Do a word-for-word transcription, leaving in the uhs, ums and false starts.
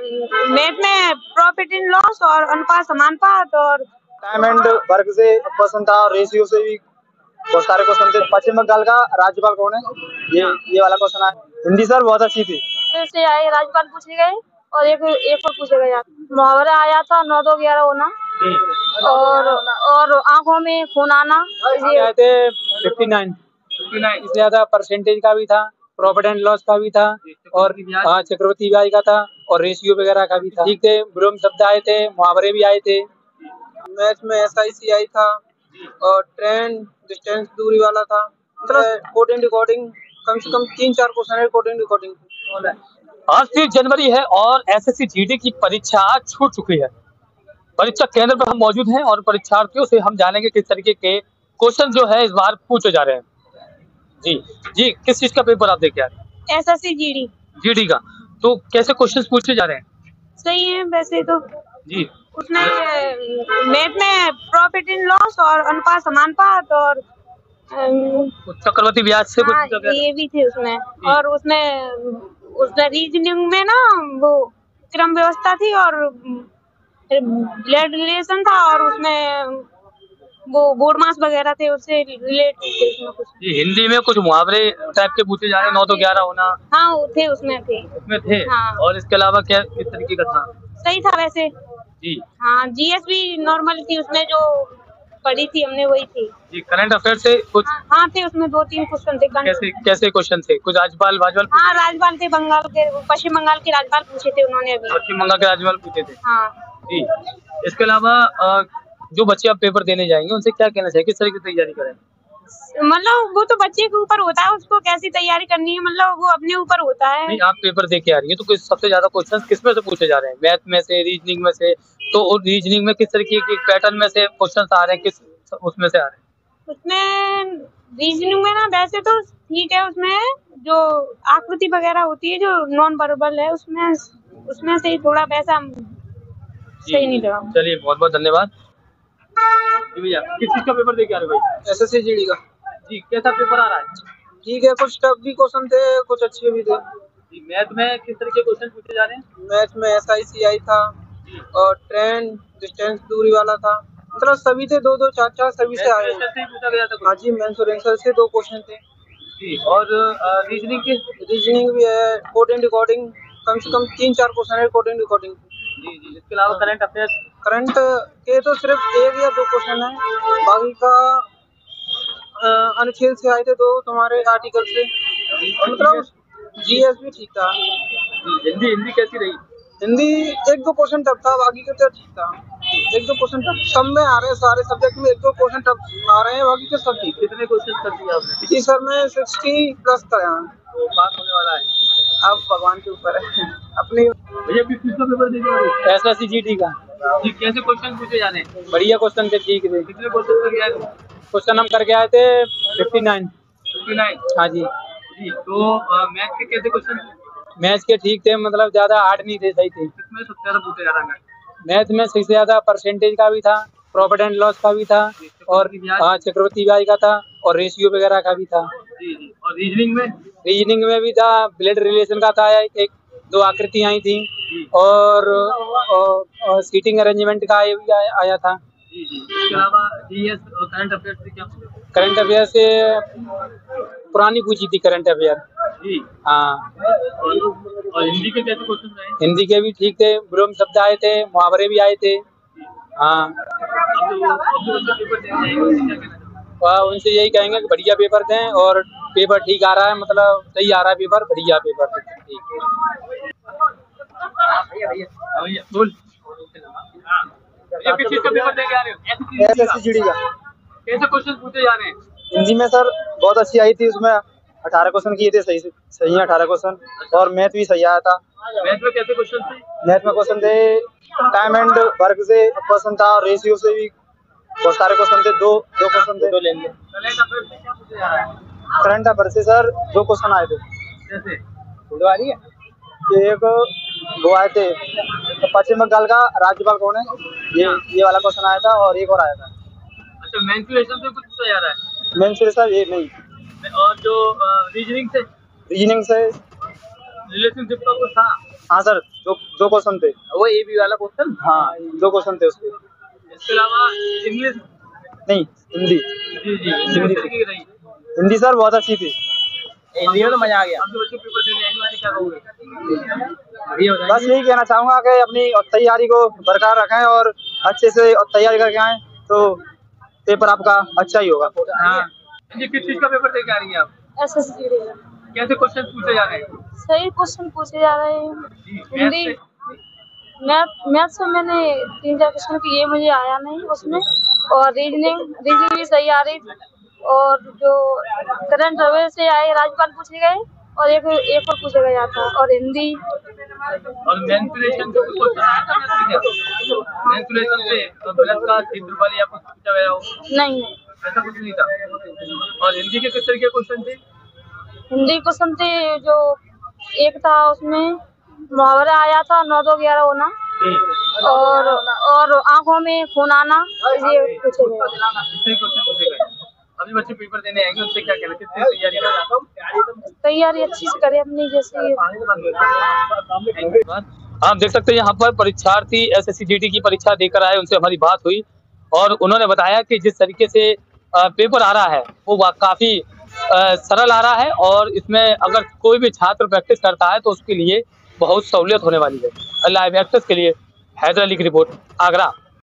Net में profit and loss और अनुपात समानुपात और टाइम एंड वर्क से क्वेश्चन था और रेशियो से भी बहुत सारे क्वेश्चन थे। पश्चिम बंगाल का राज्यपाल कौन है? ये ये वाला क्वेश्चन है। हिंदी सर बहुत अच्छी थी, से आए राज्यपाल पूछे गए और एक एक और पूछे गए। मुहावरा आया था नौ दो ग्यारह होना और और आंखों में खून आना फिफ्टी नाइन इसलिए आता। परसेंटेज का भी था, प्रॉफिट एंड लॉस का भी था और हाँ चक्रवर्ती व्याज का था और रेशियो वगैरह का भी था। ठीक थे, ब्रह्म शब्द आए थे, मुहावरे भी आए थे। मैथ में एस आई सी आई था और ट्रेंड डिस्टेंस दूरी वाला था। कोट एंड रिकॉर्डिंग कम से कम तीन चार क्वेश्चन है कोट एंड रिकॉर्डिंग। आज तीस जनवरी है और एसएससी जीडी की परीक्षा छूट चुकी है। परीक्षा केंद्र पर हम मौजूद हैं और परीक्षार्थियों से हम जानेंगे किस तरीके के क्वेश्चन जो है इस बार पूछे जा रहे हैं। जी जी, किस चीज का पेपर आप देखे? SSC GD. जीडी का तो कैसे क्वेश्चंस पूछे जा रहे हैं? सही है वैसे तो जी। उसमें मैथ में प्रॉफिट एंड लॉस और अनुपात समानुपात और चक्रवर्ती ब्याज से हाँ, कुछ ये भी थे उसमें। और उसमें उसमें रीजनिंग में ना वो क्रम व्यवस्था थी और ब्लड रिलेशन था और उसमें वो बोर्ड मास वगैरह थे, उससे रिलेटेड कुछ। हिंदी में कुछ मुहावरे टाइप के पूछे जा रहे हैं, नौ तो ग्यारह होना। हाँ थे उसमें थे उसमें थे हाँ। और इसके अलावा क्या किस तरीके का था? सही था वैसे जी। हाँ जीएस भी नॉर्मल थी, उसमें जो पढ़ी थी हमने वही थी जी। करंट अफेयर से कुछ हाँ, हाँ थे उसमें दो तीन क्वेश्चन थे। कैसे कैसे क्वेश्चन थे? कुछ राज्यपाल वाजपाल? हाँ राज्यपाल थे, बंगाल के, पश्चिम बंगाल के राज्यपाल पूछे थे उन्होंने। अभी पश्चिम बंगाल के राज्यपाल पूछे थे हाँ जी। इसके अलावा जो बच्चे आप पेपर देने जाएंगे उनसे क्या कहना चाहिए, किस तरह की तैयारी करें? मतलब वो तो बच्चे के ऊपर होता है उसको कैसी तैयारी करनी है, मतलब वो अपने ऊपर होता है। नहीं, आप पेपर दे के आ रही है तो सबसे ज्यादा क्वेश्चंस किस में से पूछे जा रहे हैं? मैथ में से, रीजनिंग में से? तो रीजनिंग में किस तरीके के पैटर्न में से क्वेश्चंस आ रहे हैं, किस उसमें से आ रहे हैं? उसमें रीजनिंग में ना वैसे तो ठीक है, उसमें जो आकृति वगैरह होती है जो नॉन वर्बल है उसमें उसमें से थोड़ा वैसा सही नहीं लगा। चलिए बहुत बहुत धन्यवाद। भैया किस चीज का पेपर देके आ रहे हो भाई? एसएससी जीडी का जी। कैसा पेपर आ रहा है? ठीक है, कुछ टफ भी क्वेश्चन थे, कुछ अच्छे भी थे। मैथ में किस तरह के क्वेश्चन पूछे जा रहे हैं? मैथ में एसआईसीआई था और ट्रेंड डिस्टेंस दूरी वाला था, मतलब सभी थे, दो दो चार चार सभी से आए हैं। हाँ जी मेंसुरेशन से दो क्वेश्चन थे जी। और रीजनिंग के रीजनिंग भी है, कोट एंड रिकॉर्डिंग कम से कम तीन चार क्वेश्चन है कोट एंड रिकॉर्डिंग जी जी। इसके अलावा करंट अफेयर्स? करंट के तो सिर्फ एक या दो क्वेश्चन है, बाकी का अनुच्छेद से आए थे दो तुम्हारे आर्टिकल से। मतलब जीएस भी ठीक था। हिंदी हिंदी कैसी रही? हिंदी एक दो क्वेश्चन टफ था, बाकी का तो ठीक था। एक दो क्वेश्चन टफ सब में आ रहे हैं, सारे सब्जेक्ट में एक दो क्वेश्चन टफ आ रहे हैं, बाकी के सब ठीक। कितने क्वेश्चन कर दिए आपने? जी सर मैं सिक्सटी प्लस था। यहाँ बात होने वाला है अब भगवान के ऊपर है अपने। भैया किस चीज का पेपर दे रहे हो? एसएससी जीडी का जी। कैसे क्वेश्चन पूछे जाने? बढ़िया क्वेश्चन थे, ठीक थे। कितने क्वेश्चन करके आए? क्वेश्चन हम करके आए थे फिफ्टी नाइन। फिफ्टी नाइन हाँ जी जी। तो मैथ के कैसे क्वेश्चन? मैथ के ठीक थे, मतलब ज्यादा हार्ड नहीं थे, सही थे। किसमें सबसे ज्यादा पूछे जा रहा है? मैथ में सबसे ज्यादा परसेंटेज का भी था, प्रॉफिट एंड लॉस का भी था और हाँ चक्रवर्ती व्याज का था और रेशियो वगैरह का भी था। और रीजनिंग में? रीजनिंग में भी था, ब्लड रिलेशन का था, एक दो आकृति आई थी और, और, और सीटिंग अरेंजमेंट का ये भी आ, आया था जी जी। इसके अलावा जीएस और करंट अफेयर से क्या? करंट अफेयर से पुरानी पूछी थी करंट अफेयर जी हाँ। और हिंदी के कैसे क्वेश्चन आए? हिंदी के भी ठीक थे, ब्रह्म शब्द आए थे, मुहावरे भी आए थे हाँ। उनसे यही कहेंगे कि बढ़िया पेपर दें और पेपर ठीक आ रहा है, मतलब सही आ रहा है पेपर, बढ़िया पेपर ठीक। बोल किस चीज का पेपर देके आ रहे हो? एसएससी जीडी का। कैसे क्वेश्चन पूछे जा रहे हैं? हिंदी में सर बहुत अच्छी आई थी, उसमें अठारह क्वेश्चन किए थे सही सही है अठारह क्वेश्चन और मैथ भी सही आया था। मैथ में कैसे क्वेश्चन थे? मैथ में क्वेश्चन थे टाइम एंड वर्क से क्वेश्चन था और रेशियो से भी बहुत सारे क्वेश्चन थे, दो दो क्वेश्चन थे। करंट अफेयर से सर दो क्वेश्चन आए थे। कैसे? दो आ रही है, एक वो आए थे पश्चिम बंगाल का राज्यपाल कौन है, ये ये वाला क्वेश्चन आया था और एक और आया था। अच्छा मेंसुरेशन से कुछ पूछा जा रहा है? मेंसुरेशन ये नहीं। और जो रीजनिंग से? रीजनिंग से रिलेशनशिप का कुछ था। हाँ सर, जो जो क्वेश्चन थे वो ए बी वाला क्वेश्चन, हाँ जो क्वेश्चन थे उसके इसके अलावा इंग्लिश नहीं हिंदी। जी जी हिंदी हिंदी सर बहुत अच्छी थी, हिंदी में तो मजा आ गया। बस यही कहना चाहूँगा कि अपनी तैयारी को बरकरार रखें और अच्छे से तैयारी करके आएँ तो पेपर आपका अच्छा ही होगा। हाँ जी, किस चीज का पेपर देके आ रही है आप? S S C. कैसे क्वेश्चन पूछे जा रहे हैं? सही क्वेश्चन पूछे जा रहे हैं। हिंदी मैथ मैथ्स में मैंने तीन चार क्वेश्चन किए, मुझे आया नहीं उसमें, और रीजनिंग रीजनिंग भी सही आ रही, और जो करंट अफेयर से आए राज्यपाल पूछे गए, और एक एक और पूछा गया था, और हिंदी और मेंसुरेशन से कुछ आया था। मेंसुरेशन से तो ब्लड का क्षेत्रफल या कुछ पूछा गया हो? नहीं, ऐसा कुछ नहीं था। और हिंदी के किस तरह के क्वेश्चन थे? हिंदी क्वेश्चन थे जो एक था उसमें मुहावरा आया था, नौ दो ग्यारह होना, और और आंखों में खून आना, ये पूछे गए। अभी बच्चे पेपर देने आएंगे, उनसे क्या कहना चाहिए? तैयारी अच्छी से करें अपनी, जैसे आप देख सकते हैं यहाँ पर परीक्षार्थी S S C G D की परीक्षा देकर आए, उनसे हमारी बात हुई और उन्होंने बताया कि जिस तरीके से पेपर आ रहा है वो काफी सरल आ रहा है, और इसमें अगर कोई भी छात्र प्रैक्टिस करता है तो उसके लिए बहुत सहूलियत होने वाली है। लाइव एक्सप्रेस के लिए हैदर अली की रिपोर्ट, आगरा।